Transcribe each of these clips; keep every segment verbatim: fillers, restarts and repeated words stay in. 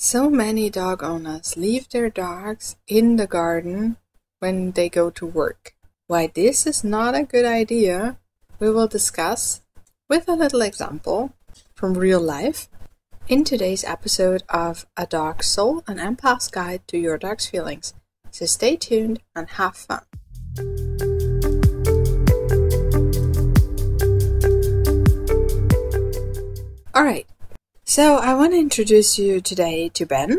So many dog owners leave their dogs in the garden when they go to work. Why this is not a good idea, we will discuss with a little example from real life in today's episode of A Dog's Soul An Empath's Guide to Your Dog's Feelings. So stay tuned and have fun. Alright. So I want to introduce you today to Ben.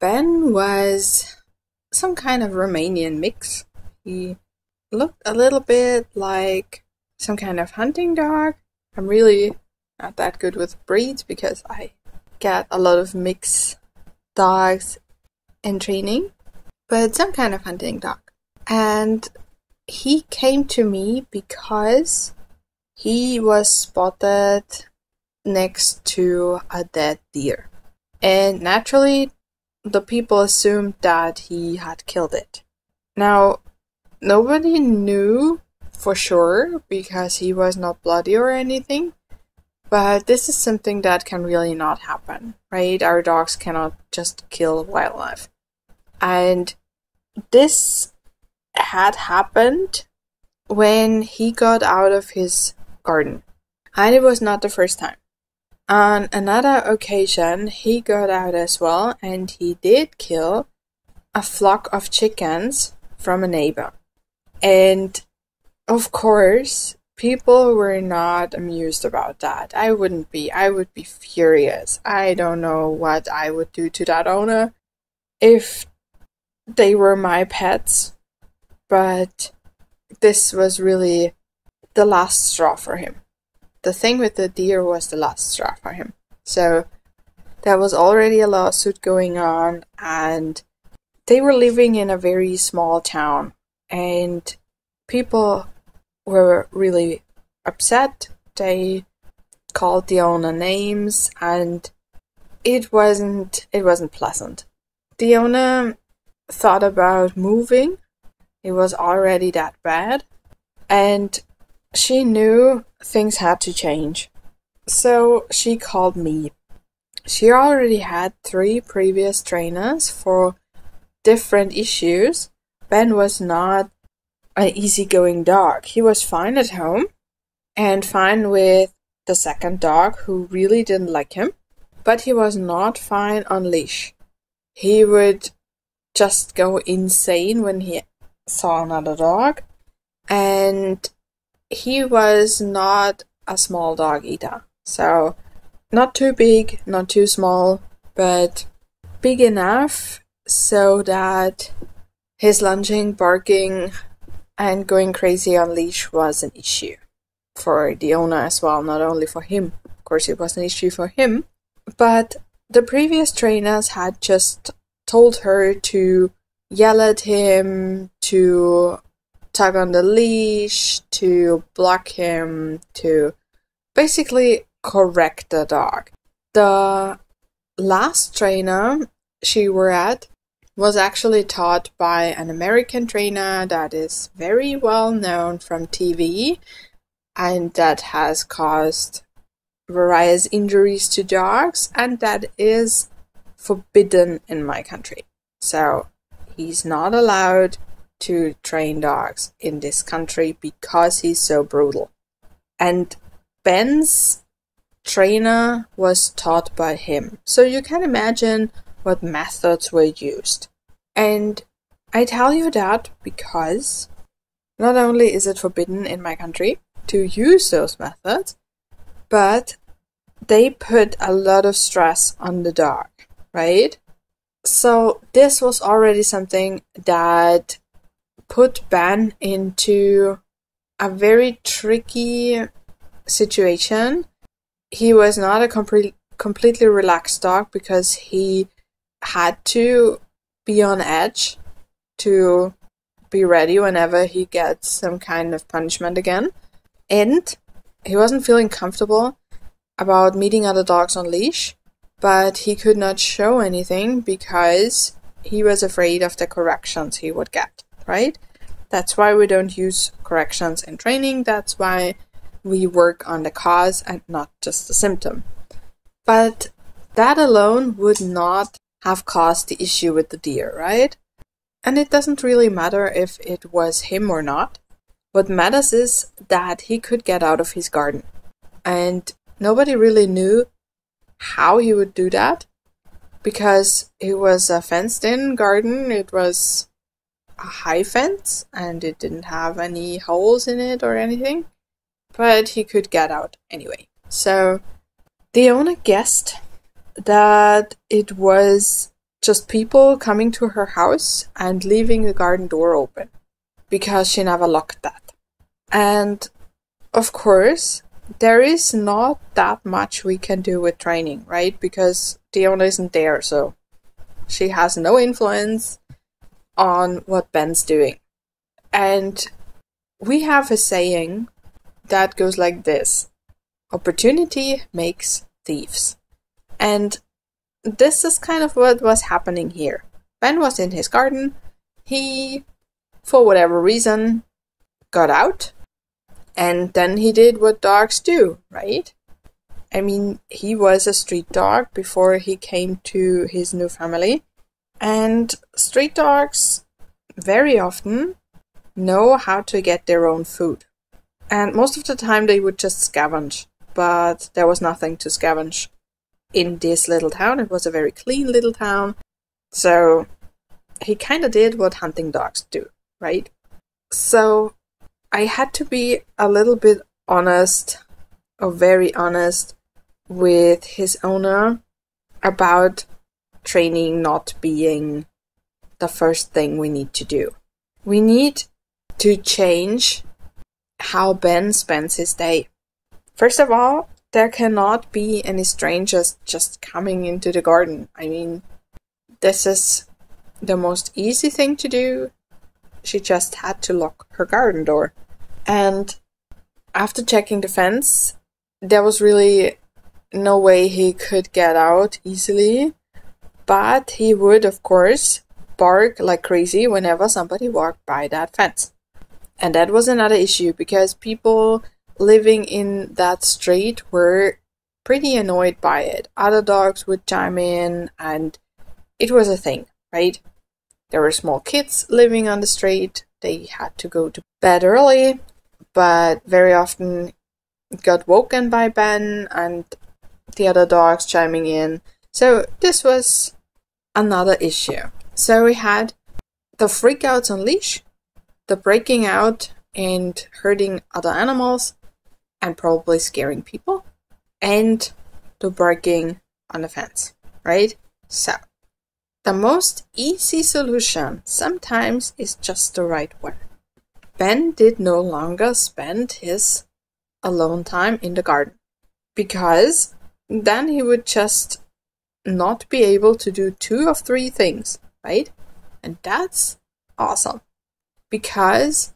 Ben was some kind of Romanian mix. He looked a little bit like some kind of hunting dog. I'm really not that good with breeds because I get a lot of mixed dogs in training, but some kind of hunting dog. And he came to me because he was spotted next to a dead deer, and naturally the people assumed that he had killed it. Now nobody knew for sure because he was not bloody or anything, but this is something that can really not happen, right? Our dogs cannot just kill wildlife, and this had happened when he got out of his garden, and it was not the first time. On another occasion, he got out as well, and he did kill a flock of chickens from a neighbor. And of course, people were not amused about that. I wouldn't be. I would be furious. I don't know what I would do to that owner if they were my pets. But this was really the last straw for him. The thing with the deer was the last straw for him. So there was already a lawsuit going on, and they were living in a very small town, and people were really upset. They called the owner names, and it wasn't it wasn't pleasant. The owner thought about moving. It was already that bad, and she knew things had to change. So she called me. She already had three previous trainers for different issues. Ben was not an easygoing dog. He was fine at home and fine with the second dog who really didn't like him, but he was not fine on leash. He would just go insane when he saw another dog, and he was not a small dog either. So not too big, not too small, but big enough so that his lunging, barking, and going crazy on leash was an issue for the owner as well, not only for him. Of course, it was an issue for him, but the previous trainers had just told her to yell at him, to tug on the leash, to block him, to basically correct the dog. The last trainer she were at was actually taught by an American trainer that is very well known from T V, and that has caused various injuries to dogs, and that is forbidden in my country. So he's not allowed to train dogs in this country because he's so brutal. And Ben's trainer was taught by him, so you can imagine what methods were used. And I tell you that because not only is it forbidden in my country to use those methods, but they put a lot of stress on the dog, right? So this was already something that put Ben into a very tricky situation. He was not a complete, completely relaxed dog because he had to be on edge to be ready whenever he gets some kind of punishment again. And he wasn't feeling comfortable about meeting other dogs on leash, but he could not show anything because he was afraid of the corrections he would get. Right? That's why we don't use corrections in training. That's why we work on the cause and not just the symptom. But That alone would not have caused the issue with the deer, right? And it doesn't really matter if it was him or not. What matters is that he could get out of his garden. And nobody really knew how he would do that, because it was a fenced-in garden. It was a high fence, and it didn't have any holes in it or anything. But he could get out anyway. So Diona guessed that it was just people coming to her house and leaving the garden door open, because she never locked that. And of course, there is not that much we can do with training, right? Because Diona isn't there, so she has no influence on what Ben's doing. And we have a saying that goes like this: opportunity makes thieves. And this is kind of what was happening here. Ben was in his garden. He, for whatever reason, got out. And then he did what dogs do, right? I mean, he was a street dog before he came to his new family. And street dogs very often know how to get their own food. And most of the time they would just scavenge, but there was nothing to scavenge in this little town. It was a very clean little town. So he kind of did what hunting dogs do, right? So I had to be a little bit honest, or very honest, with his owner about training not being the first thing we need to do. We need to change how Ben spends his day. First of all, there cannot be any strangers just coming into the garden. I mean, this is the most easy thing to do. She just had to lock her garden door. And after checking the fence, there was really no way he could get out easily. But he would, of course, bark like crazy whenever somebody walked by that fence. And that was another issue, because people living in that street were pretty annoyed by it. Other dogs would chime in, and it was a thing, right? There were small kids living on the street. They had to go to bed early, but very often got woken by Ben and the other dogs chiming in. So this was another issue. So we had the freakouts on leash, the breaking out and hurting other animals and probably scaring people, and the barking on the fence, right? So the most easy solution sometimes is just the right one. Ben did no longer spend his alone time in the garden, because then he would just not be able to do two of three things, right? And that's awesome. Because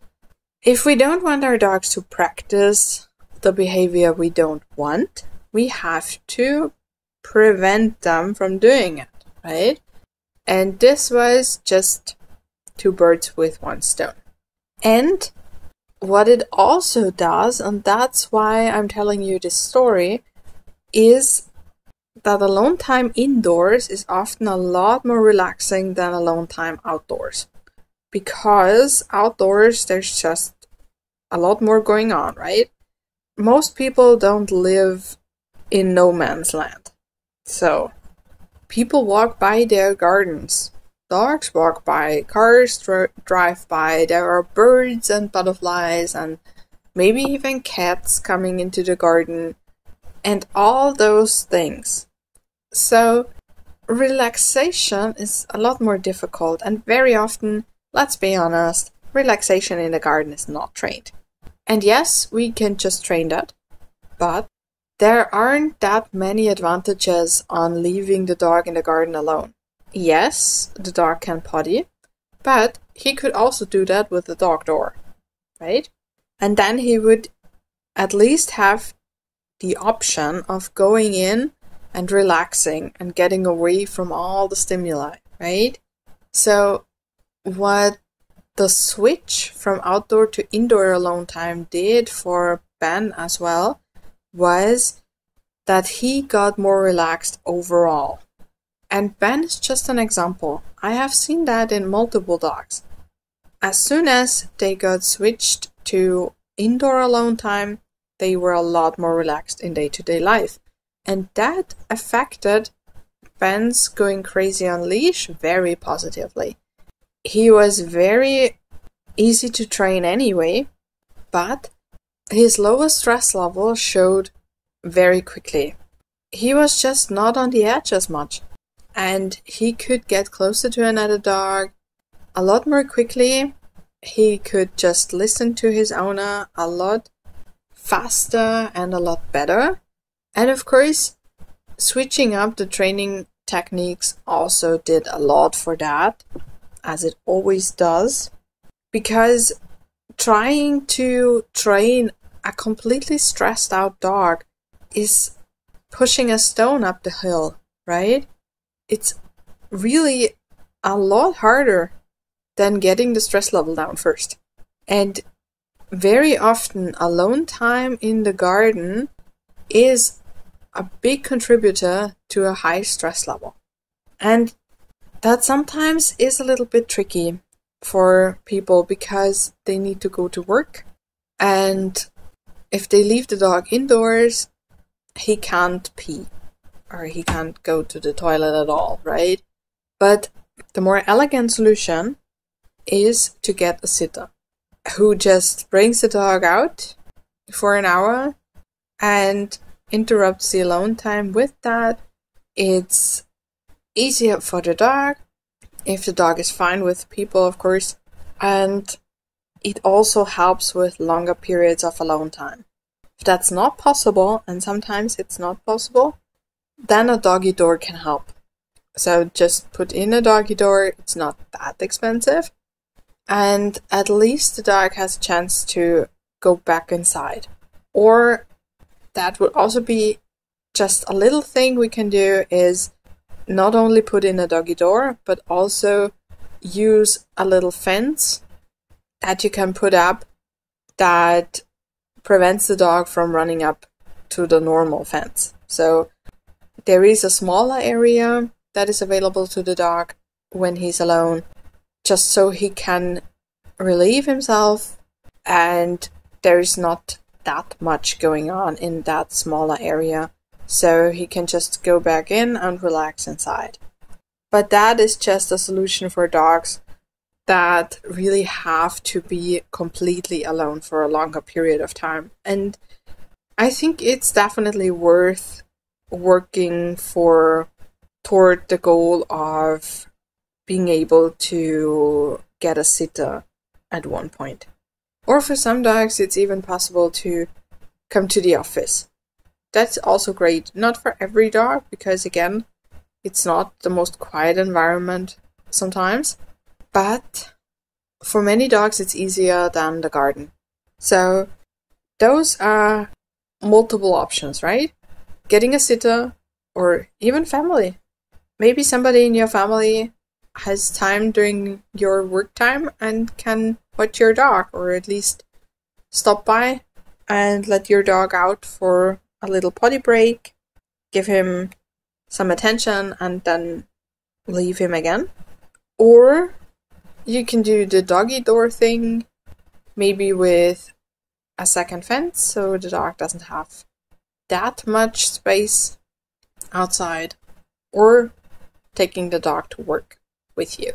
if we don't want our dogs to practice the behavior we don't want, we have to prevent them from doing it, right? And this was just two birds with one stone. And what it also does, and that's why I'm telling you this story, is that alone time indoors is often a lot more relaxing than alone time outdoors. Because outdoors there's just a lot more going on, right? Most people don't live in no man's land. So people walk by their gardens, dogs walk by, cars dr drive by, there are birds and butterflies and maybe even cats coming into the garden and all those things. So relaxation is a lot more difficult, and very often, let's be honest, relaxation in the garden is not trained. And yes, we can just train that, but there aren't that many advantages on leaving the dog in the garden alone. Yes, the dog can potty, but he could also do that with the dog door, right? And then he would at least have the option of going in and relaxing and getting away from all the stimuli, right? So what the switch from outdoor to indoor alone time did for Ben as well was that he got more relaxed overall. And Ben is just an example. I have seen that in multiple dogs. As soon as they got switched to indoor alone time, they were a lot more relaxed in day-to-day life. And that affected Ben's going crazy on leash very positively. He was very easy to train anyway, but his lower stress level showed very quickly. He was just not on the edge as much, and he could get closer to another dog a lot more quickly. He could just listen to his owner a lot faster and a lot better. And of course, switching up the training techniques also did a lot for that, as it always does, because trying to train a completely stressed out dog is pushing a stone up the hill, right? It's really a lot harder than getting the stress level down first. And very often alone time in the garden is a big contributor to a high stress level. And that sometimes is a little bit tricky for people because they need to go to work. And if they leave the dog indoors, he can't pee or he can't go to the toilet at all, right? But the more elegant solution is to get a sitter who just brings the dog out for an hour and interrupts the alone time with that. It's easier for the dog if the dog is fine with people, of course, and it also helps with longer periods of alone time. If that's not possible, and sometimes it's not possible, then a doggy door can help. So just put in a doggy door, it's not that expensive, and at least the dog has a chance to go back inside. Or that would also be just a little thing we can do is not only put in a doggy door, but also use a little fence that you can put up that prevents the dog from running up to the normal fence. So there is a smaller area that is available to the dog when he's alone, just so he can relieve himself and there is not that much going on in that smaller area, so he can just go back in and relax inside. But that is just a solution for dogs that really have to be completely alone for a longer period of time. And I think it's definitely worth working for toward the goal of being able to get a sitter at one point. Or for some dogs, it's even possible to come to the office. That's also great. Not for every dog, because again, it's not the most quiet environment sometimes. But for many dogs, it's easier than the garden. So those are multiple options, right? Getting a sitter or even family. Maybe somebody in your family has time during your work time and can watch your dog, or at least stop by and let your dog out for a little potty break, give him some attention and then leave him again. Or you can do the doggy door thing, maybe with a second fence, so the dog doesn't have that much space outside, or taking the dog to work with you.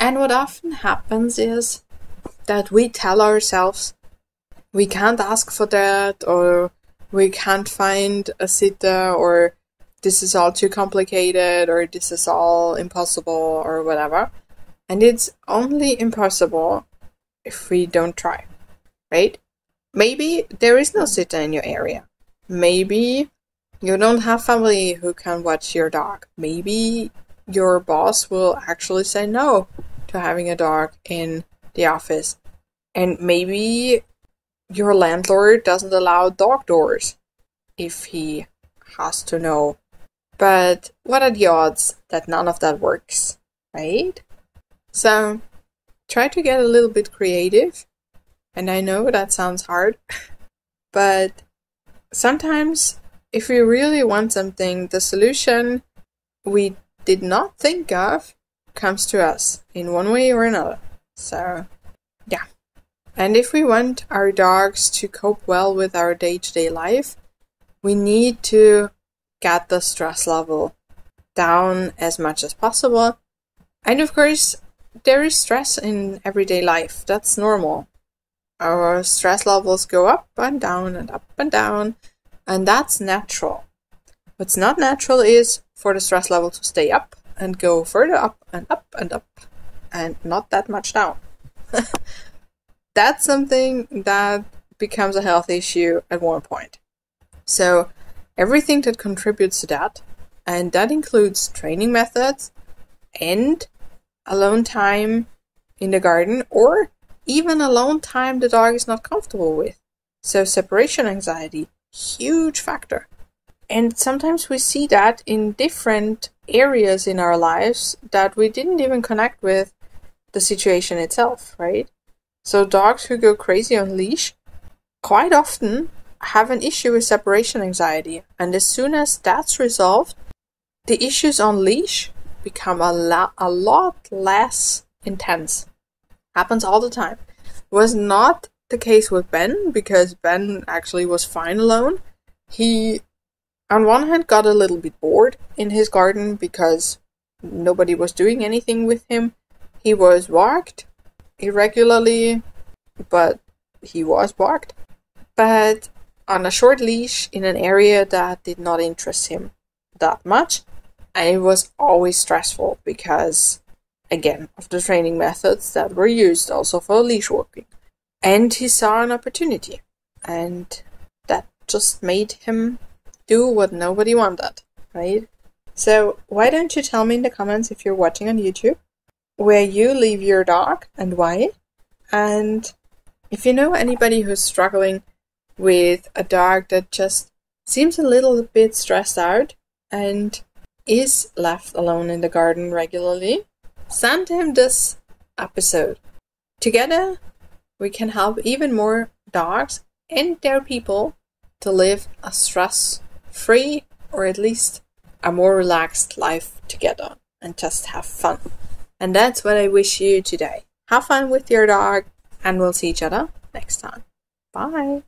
And what often happens is that we tell ourselves we can't ask for that, or we can't find a sitter, or this is all too complicated, or this is all impossible, or whatever. And it's only impossible if we don't try, right? Maybe there is no sitter in your area. Maybe you don't have family who can watch your dog. Maybe your boss will actually say no to having a dog in the office. And maybe your landlord doesn't allow dog doors if he has to know. But what are the odds that none of that works, right? So try to get a little bit creative. And I know that sounds hard, but sometimes if we really want something, the solution we did not think of comes to us in one way or another. So, yeah. And if we want our dogs to cope well with our day-to-day life, we need to get the stress level down as much as possible. And of course, there is stress in everyday life. That's normal. Our stress levels go up and down and up and down, and that's natural. What's not natural is for the stress level to stay up and go further up and up and up and not that much down. That's something that becomes a health issue at one point. So everything that contributes to that, and that includes training methods and alone time in the garden, or even alone time the dog is not comfortable with. So separation anxiety, huge factor. And sometimes we see that in different areas in our lives that we didn't even connect with the situation itself, right? So dogs who go crazy on leash quite often have an issue with separation anxiety. And as soon as that's resolved, the issues on leash become a, lo- a lot less intense. Happens all the time. Was not the case with Ben, because Ben actually was fine alone. He, on one hand, got a little bit bored in his garden because nobody was doing anything with him. He was walked irregularly, but he was walked. But on a short leash in an area that did not interest him that much. And it was always stressful because, again, of the training methods that were used also for leash walking. And he saw an opportunity, and that just made him do what nobody wanted, right? So why don't you tell me in the comments, if you're watching on YouTube, where you leave your dog and why? And if you know anybody who's struggling with a dog that just seems a little bit stressed out and is left alone in the garden regularly, send him this episode. Together, we can help even more dogs and their people to live a stress-free, or at least a more relaxed life together, and just have fun. And that's what I wish you today. Have fun with your dog, and we'll see each other next time. Bye!